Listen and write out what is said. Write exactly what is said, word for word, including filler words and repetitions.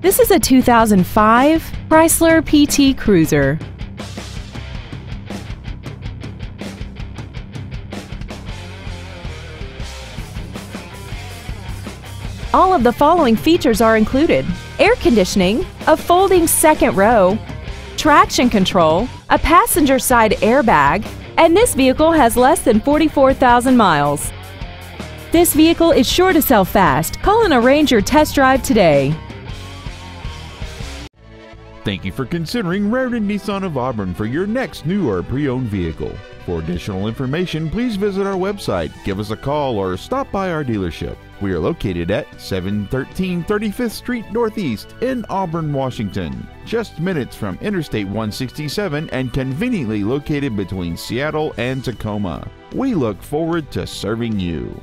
This is a two thousand five Chrysler P T Cruiser. All of the following features are included: air conditioning, a folding second row, traction control, a passenger side airbag, and this vehicle has less than forty-four thousand miles. This vehicle is sure to sell fast. Call and arrange your test drive today. Thank you for considering Rairdon Nissan of Auburn for your next new or pre-owned vehicle. For additional information, please visit our website, give us a call, or stop by our dealership. We are located at seven thirteen thirty-fifth Street Northeast in Auburn, Washington, just minutes from Interstate one sixty-seven and conveniently located between Seattle and Tacoma. We look forward to serving you.